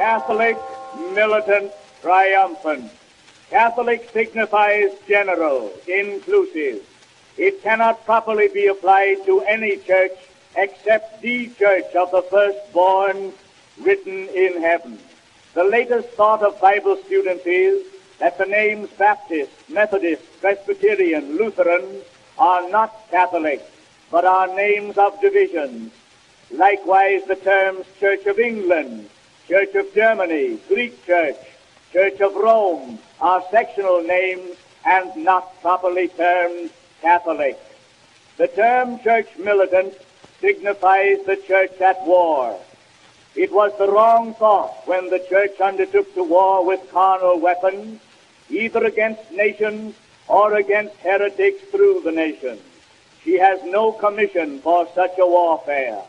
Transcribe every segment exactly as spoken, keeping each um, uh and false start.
Catholic, militant, triumphant. Catholic signifies general, inclusive. It cannot properly be applied to any church except the church of the firstborn written in heaven. The latest thought of Bible students is that the names Baptist, Methodist, Presbyterian, Lutheran are not Catholic, but are names of divisions. Likewise, the terms Church of England, Church of Germany, Greek Church, Church of Rome are sectional names and not properly termed Catholic. The term church militant signifies the church at war. It was the wrong thought when the church undertook to war with carnal weapons, either against nations or against heretics through the nations. She has no commission for such a warfare.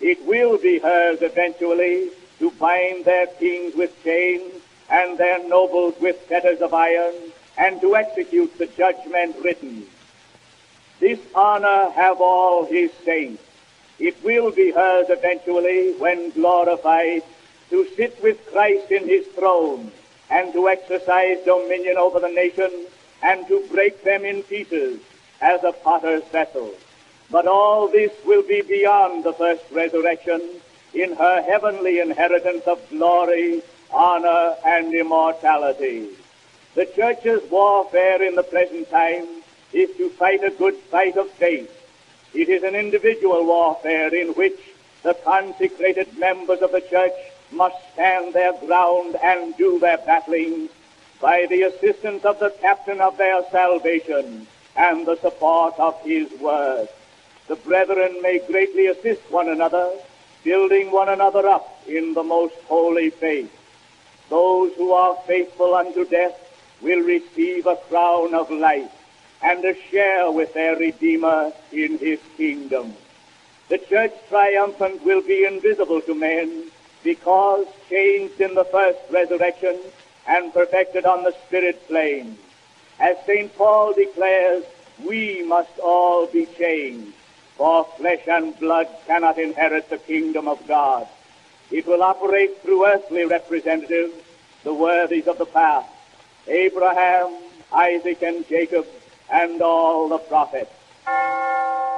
It will be hers eventually to bind their kings with chains and their nobles with fetters of iron, and to execute the judgment written. This honor have all his saints. It will be hers eventually, when glorified, to sit with Christ in his throne, and to exercise dominion over the nations, and to break them in pieces as a potter's vessel. But all this will be beyond the first resurrection, in her heavenly inheritance of glory, honor, and immortality. The church's warfare in the present time is to fight a good fight of faith. It is an individual warfare in which the consecrated members of the church must stand their ground and do their battling by the assistance of the captain of their salvation and the support of his word. The brethren may greatly assist one another, building one another up in the most holy faith. Those who are faithful unto death will receive a crown of life and a share with their Redeemer in his kingdom. The church triumphant will be invisible to men because changed in the first resurrection and perfected on the spirit plane. As Saint Paul declares, we must all be changed, for flesh and blood cannot inherit the kingdom of God. It will operate through earthly representatives, the worthies of the past, Abraham, Isaac, and Jacob, and all the prophets.